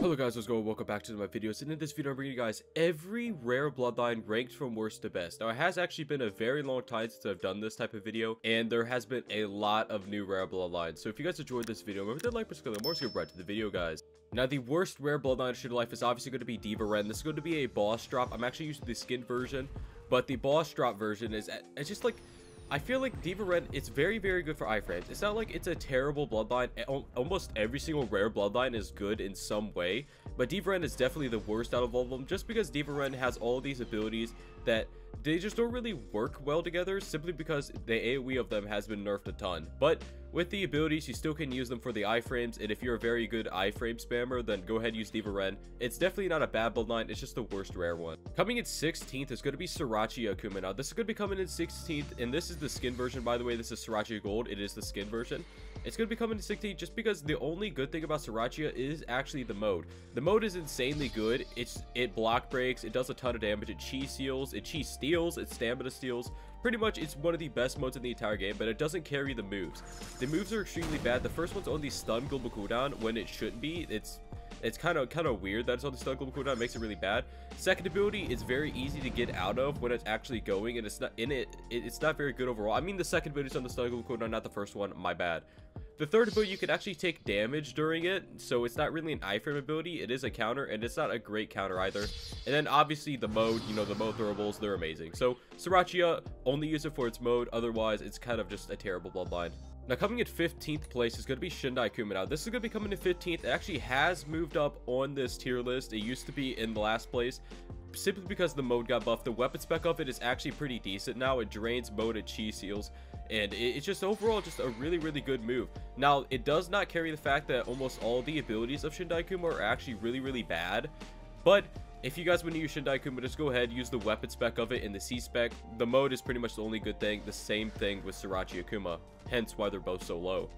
Hello guys, what's going on? Welcome back to my videos, and in this video I'm bringing you guys every rare bloodline ranked from worst to best. Now it has actually been a very long time since I've done this type of video, and there has been a lot of new rare bloodlines. So if you guys enjoyed this video, remember to like, subscribe, more, so get right to the video guys. Now the worst rare bloodline of Shindo Life is obviously going to be Diva Ren. This is going to be a boss drop. I'm actually using the skin version, but the boss drop version is, it's just like, I feel like Diva Ren, it's very good for iframes. It's not like it's a terrible bloodline. Almost every single rare bloodline is good in some way, but Diva Ren is definitely the worst out of all of them, just because Diva Ren has all these abilities that they just don't really work well together, simply because the AoE of them has been nerfed a ton. But with the abilities, you still can use them for the iframes, and if you're a very good iframe spammer, then go ahead and use Diva Ren. It's definitely not a bad bloodline, it's just the worst rare one. Coming in 16th is going to be Sriracha Akuma. Now, this is going to be coming in 16th, and this is the skin version, by the way. This is Sriracha Gold, it is the skin version. It's going to be coming in 16th just because the only good thing about Sriracha is actually the mode. The mode is insanely good. It block breaks, it does a ton of damage, it chi seals, it chi steals, it stamina steals. Pretty much, it's one of the best modes in the entire game, but it doesn't carry the moves. The moves are extremely bad. The first one's on the stun global cooldown when it shouldn't be. It's kind of weird that it's on the stun global cooldown. It makes it really bad. Second ability is very easy to get out of when it's actually going, and it's not in it. It's not very good overall. I mean, the second ability is on the stun global cooldown, not the first one. My bad. The third ability, you can actually take damage during it, so it's not really an iframe ability. It is a counter, and it's not a great counter either. And then obviously the mode, you know, the mode throwables, they're amazing. So Sriracha, only use it for its mode, otherwise it's kind of just a terrible bloodline. Now coming at 15th place is going to be Shindai Kuma. Now this is going to be coming in 15th. It actually has moved up on this tier list. It used to be in the last place, simply because the mode got buffed. The weapon spec of it is actually pretty decent now. It drains mode, it chi seals, and it's just overall just a really good move. Now it does not carry the fact that almost all the abilities of Shindai Kuma are actually really bad, but if you guys want to use Shindai Kuma, just go ahead, use the weapon spec of it and the C spec. The mode is pretty much the only good thing. The same thing with Sriracha Akuma, hence why they're both so low.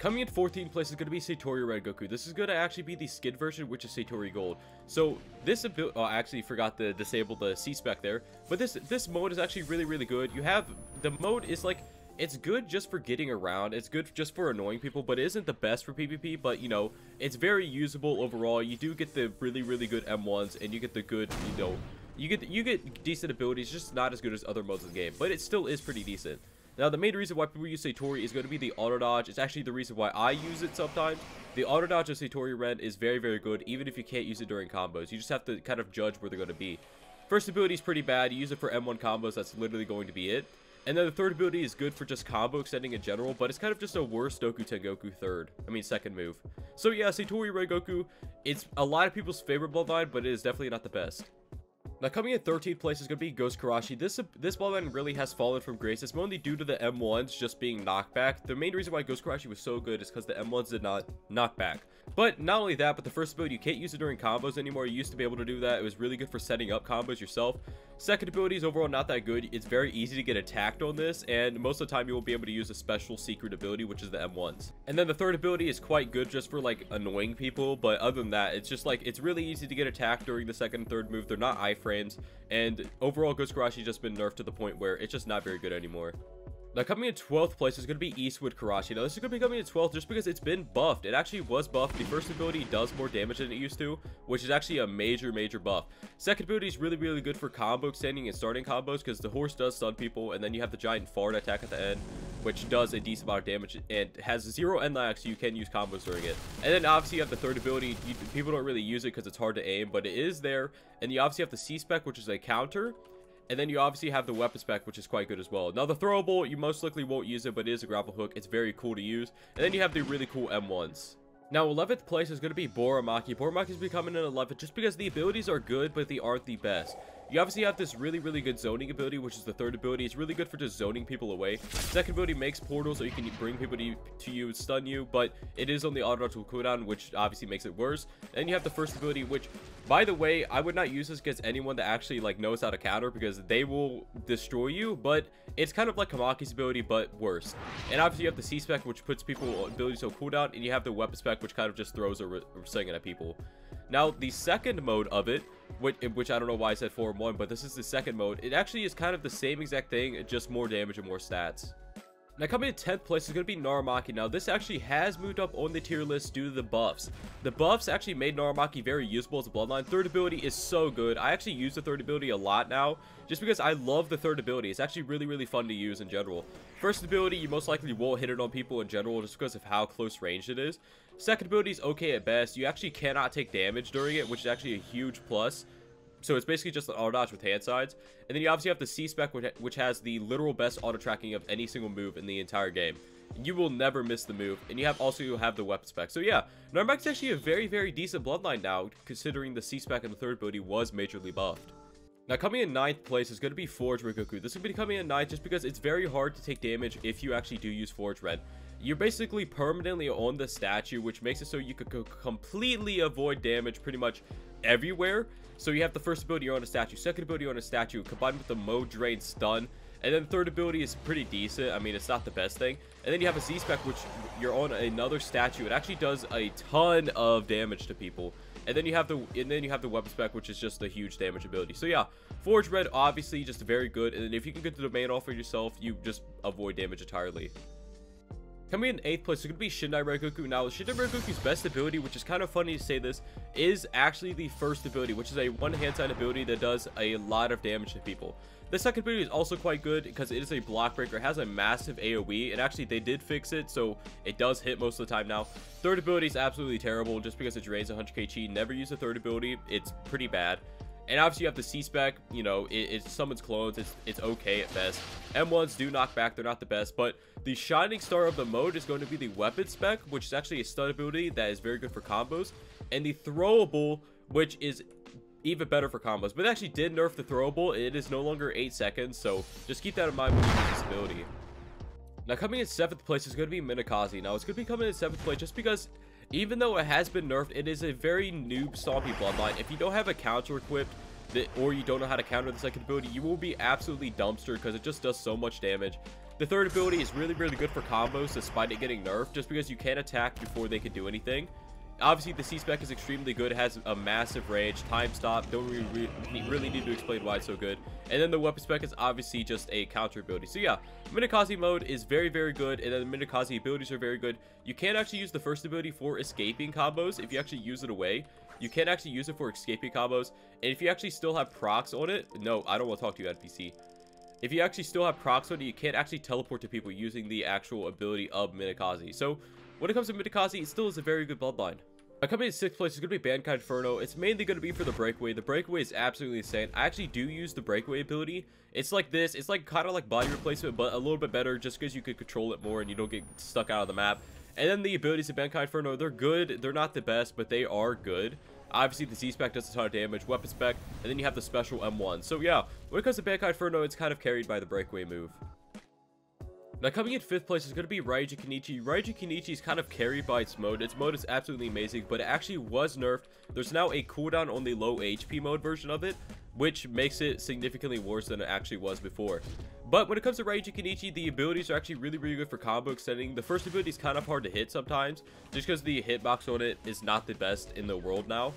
Coming in 14th place is going to be Satori Red Goku. This is going to actually be the skin version, which is Satori Gold. So this ability, oh, I actually forgot to disable the C spec there, but this mode is actually really good. You have, the mode is like, it's good just for getting around, it's good just for annoying people, but it isn't the best for PvP, but you know, it's very usable overall. You do get the really good M1s, and you get the good, you know, you get decent abilities, just not as good as other modes of the game, but it still is pretty decent. Now, the main reason why people use Satori is going to be the auto dodge. It's actually the reason why I use it sometimes. The auto dodge of Satori Ren is very good, even if you can't use it during combos. You just have to kind of judge where they're going to be. First ability is pretty bad. You use it for M1 combos, that's literally going to be it. And then the third ability is good for just combo extending in general, but it's kind of just a worse Doku Tengoku second move. So yeah, Satori Red Goku, it's a lot of people's favorite bloodline, but it is definitely not the best. Now coming in 13th place is going to be Ghost Karashi. This bloodline really has fallen from grace. It's mainly due to the M1s just being knocked back. The main reason why Ghost Karashi was so good is because the M1s did not knock back. But not only that, but the first ability, you can't use it during combos anymore. You used to be able to do that. It was really good for setting up combos yourself. Second ability is overall not that good. It's very easy to get attacked on this, and most of the time you won't be able to use a special secret ability, which is the M1s. And then the third ability is quite good just for like annoying people, but other than that, it's just like, it's really easy to get attacked during the second and third move. They're not iframes, and overall Ghost Karashi just been nerfed to the point where it's just not very good anymore. Now coming in 12th place is going to be Eastwood Karachi. Now this is going to be coming in 12th just because it's been buffed. It actually was buffed. The first ability does more damage than it used to, which is actually a major buff. Second ability is really good for combo extending and starting combos, because the horse does stun people, and then you have the giant fart attack at the end, which does a decent amount of damage and has zero end lag, so you can use combos during it. And then obviously you have the third ability. People don't really use it because it's hard to aim, but it is there. And you obviously have the C spec, which is a counter. And then you obviously have the weapon spec, which is quite good as well. Now, the throwable, you most likely won't use it, but it is a grapple hook. It's very cool to use. And then you have the really cool M1s. Now, 11th place is going to be Boromaki. Boromaki is becoming an 11th just because the abilities are good, but they aren't the best. You obviously have this really good zoning ability, which is the third ability. It's really good for just zoning people away. Second ability makes portals, so you can bring people to you and stun you, but it is on the auto dodge cooldown, which obviously makes it worse. And you have the first ability, which, by the way, I would not use this against anyone that actually like knows how to counter, because they will destroy you, but it's kind of like Kamaki's ability, but worse. And obviously you have the C spec, which puts people abilities on cooldown, and you have the weapon spec, which kind of just throws a sling at people. Now, the second mode of it, which I don't know why I said 4-in-1, but this is the second mode. It actually is kind of the same exact thing, just more damage and more stats. Now coming to 10th place is going to be Narumaki. Now this actually has moved up on the tier list due to the buffs. The buffs actually made Narumaki very useful as a bloodline. Third ability is so good. I actually use the third ability a lot now, just because I love the third ability. It's actually really, really fun to use in general. First ability, you most likely won't hit it on people in general just because of how close range it is. Second ability is okay at best. You actually cannot take damage during it, which is actually a huge plus. So it's basically just an auto dodge with hand sides. And then you obviously have the C-Spec, which has the literal best auto tracking of any single move in the entire game. You will never miss the move. And you have also, you have the weapon spec. So yeah, Narmak's actually a very, very decent bloodline now, considering the C-Spec and the third ability was majorly buffed. Now coming in 9th place is going to be Forge Rikoku. This will be coming in 9th just because it's very hard to take damage if you actually do use Forge Red. You're basically permanently on the statue, which makes it so you could completely avoid damage pretty much everywhere. So you have the first ability on a statue, second ability on a statue, combined with the Mode Drain stun, and then third ability is pretty decent. I mean, it's not the best thing. And then you have a Z-Spec, which you're on another statue. It actually does a ton of damage to people. And then you have the weapon spec, which is just the huge damage ability. So yeah, Forge Red obviously just very good. And then if you can get the domain off for yourself, you just avoid damage entirely. Coming in 8th place is going to be Shindai Ryokuu. Now, Shindai Ryokuu's best ability, which is kind of funny to say this, is actually the first ability, which is a one hand side ability that does a lot of damage to people. The second ability is also quite good because it is a block breaker. It has a massive AoE, and actually they did fix it, so it does hit most of the time now. Third ability is absolutely terrible just because it drains 100k chi. Never use the third ability. It's pretty bad. And obviously you have the C-Spec, you know, it summons clones, it's okay at best. M1s do knock back, they're not the best, but the shining star of the mode is going to be the weapon spec, which is actually a stun ability that is very good for combos, and the throwable, which is even better for combos. But it actually did nerf the throwable, it is no longer 8 seconds, so just keep that in mind when you use this ability. Now coming in 7th place is going to be Minakaze. Now it's going to be coming in 7th place just because, even though it has been nerfed, it is a very noob stompy bloodline. If you don't have a counter equipped, or you don't know how to counter the second ability, you will be absolutely dumpstered because it just does so much damage. The third ability is really, really good for combos despite it getting nerfed, just because you can't attack before they can do anything. Obviously, the C-Spec is extremely good. It has a massive range, time stop. Don't really need to explain why it's so good. And then the weapon spec is obviously just a counter ability. So yeah, Minakaze mode is very, very good. And then the Minakaze abilities are very good. You can actually use the first ability for escaping combos. If you actually use it away, you can actually use it for escaping combos. And if you actually still have procs on it, no, I don't want to talk to you, NPC. If you actually still have procs on it, you can't actually teleport to people using the actual ability of Minakaze. So when it comes to Minakaze, it still is a very good bloodline. Coming in 6th place is going to be Bankai Inferno. It's mainly going to be for the breakaway. The breakaway is absolutely insane. I actually do use the breakaway ability. It's like this. It's like kind of like body replacement, but a little bit better just because you could control it more and you don't get stuck out of the map. And then the abilities of Bankai Inferno, they're good. They're not the best, but they are good. Obviously, the Z-Spec does a ton of damage, weapon spec, and then you have the special M1. So yeah, when it comes to Bankai Inferno, it's kind of carried by the breakaway move. Now coming in 5th place is going to be Raiju Kenichi. Raiju Kenichi is kind of carried by its mode. Its mode is absolutely amazing, but it actually was nerfed. There's now a cooldown on the low HP mode version of it, which makes it significantly worse than it actually was before. But when it comes to Raiju Kenichi, the abilities are actually really, really good for combo extending. The first ability is kind of hard to hit sometimes, just because the hitbox on it is not the best in the world now.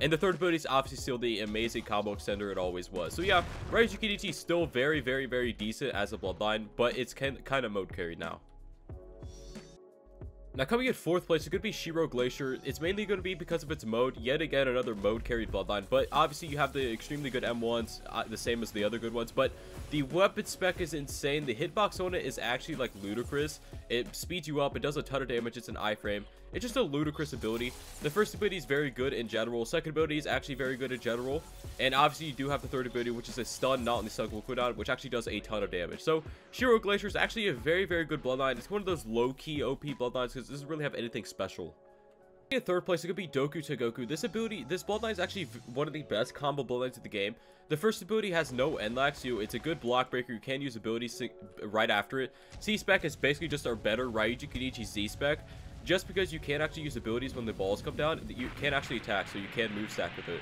And the third ability is obviously still the amazing combo extender it always was. So yeah, Raiju KDT is still very, very, very decent as a bloodline, but it's kind of mode carried now. Now coming in 4th place is going to be Shiro Glacier. It's mainly going to be because of its mode. Yet again, another mode carried bloodline. But obviously you have the extremely good M1s, the same as the other good ones. But the weapon spec is insane. The hitbox on it is actually like ludicrous. It speeds you up. It does a ton of damage. It's an iframe. It's just a ludicrous ability. The first ability is very good in general. Second ability is actually very good in general. And obviously you do have the third ability, which is a stun, not only stun cooldown, which actually does a ton of damage. So Shiro Glacier is actually a very, very good bloodline. It's one of those low-key OP bloodlines because it doesn't really have anything special. In 3rd place, it could be Doku Tengoku. This bloodline is actually one of the best combo bloodlines of the game. The first ability has no end lag, so it's a good block breaker. You can use abilities right after it. C-Spec is basically just our better Raiju Kenichi Z-Spec. Just because you can't actually use abilities when the balls come down, you can't actually attack, so you can move stack with it.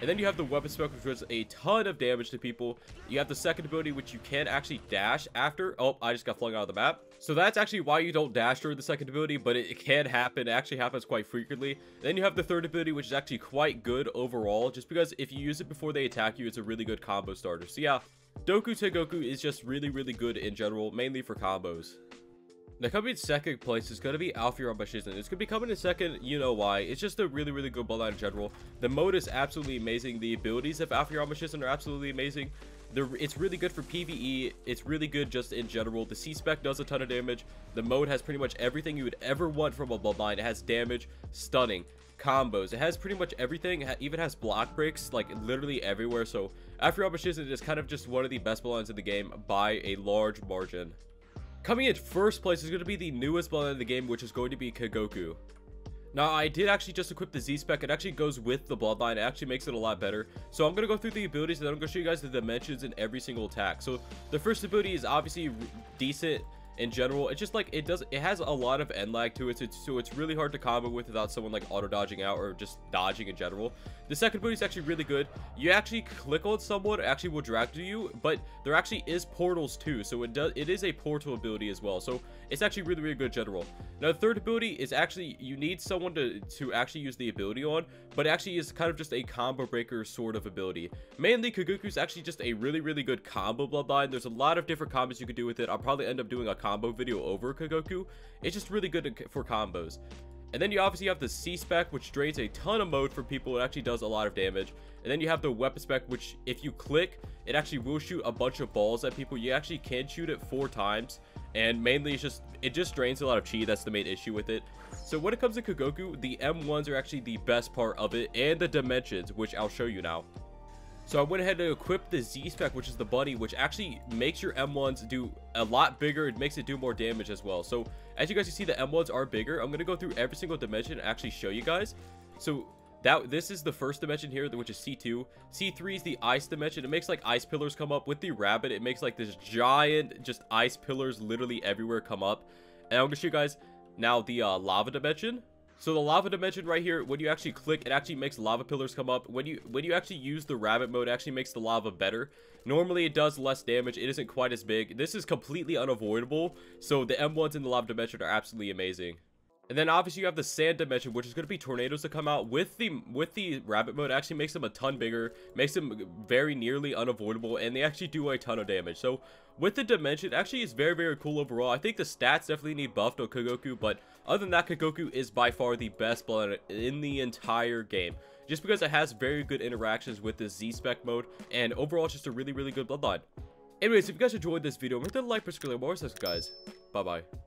And then you have the weapon spec, which does a ton of damage to people. You have the second ability, which you can actually dash after. Oh, I just got flung out of the map. So that's actually why you don't dash during the second ability, but it can happen. It actually happens quite frequently. And then you have the third ability, which is actually quite good overall, just because if you use it before they attack you, it's a really good combo starter. So yeah, Doku Tengoku is just really good in general, mainly for combos. Now coming in second place is going to be Arufa Ranba Shizen. It's going to be coming in second, you know why. It's just a really good bloodline in general. The mode is absolutely amazing. The abilities of Arufa Ranba Shizen are absolutely amazing. It's really good for PvE. It's really good just in general. The C-Spec does a ton of damage. The mode has pretty much everything you would ever want from a bloodline. It has damage, stunning, combos. It has pretty much everything. It even has block breaks, like literally everywhere. So Arufa Ranba Shizen is kind of just one of the best bloodlines in the game by a large margin. Coming in first place is going to be the newest bloodline in the game, which is going to be Kagoku. Now, I did actually just equip the Z-Spec. It actually goes with the bloodline. It actually makes it a lot better. So I'm going to go through the abilities, and then I'm going to show you guys the dimensions in every single attack. So the first ability is obviously decent in general. It's just like, it has a lot of end lag to it, so it's really hard to combo with without someone like auto dodging out or just dodging in general. The second ability is actually really good. You actually click on someone, it actually will drag to you, but there actually is portals too, so it is a portal ability as well. So it's actually really good in general. Now the third ability is actually, you need someone to actually use the ability on, but it actually is kind of just a combo breaker sort of ability. Mainly Kagoku is actually just a really good combo bloodline. There's a lot of different combos you can do with it. I'll probably end up doing a combo video over Kagoku. It's just really good for combos. And then you obviously have the C-Spec, which drains a ton of mode for people. It actually does a lot of damage. And then you have the weapon spec, which if you click, it actually will shoot a bunch of balls at people. You actually can shoot it 4 times, and mainly it's just, it just drains a lot of chi. That's the main issue with it. So when it comes to Kagoku, the M1s are actually the best part of it, and the dimensions, which I'll show you now. So I went ahead and equipped the Z-Spec, which is the bunny, which actually makes your M1s do a lot bigger. It makes it do more damage as well. So as you guys can see, the M1s are bigger. I'm going to go through every single dimension and actually show you guys. So this is the first dimension here, which is C2. C3 is the ice dimension. It makes like ice pillars come up. With the rabbit, it makes like this giant just ice pillars literally everywhere come up. And I'm going to show you guys now the lava dimension. So the lava dimension right here, when you actually click, it actually makes lava pillars come up. When you actually use the rabbit mode, it actually makes the lava better. Normally, it does less damage. It isn't quite as big. This is completely unavoidable. So the M1s in the lava dimension are absolutely amazing. And then obviously you have the sand dimension, which is going to be tornadoes that come out with the rabbit mode. It actually makes them a ton bigger, makes them very nearly unavoidable, and they actually do a ton of damage. So with the dimension, actually is very cool overall. I think the stats definitely need buffed on Kagoku, but other than that, Kagoku is by far the best bloodline in the entire game, just because it has very good interactions with the Z-Spec mode, and overall it's just a really good bloodline. Anyways, if you guys enjoyed this video, make sure to like, subscribe, more, guys. Bye bye.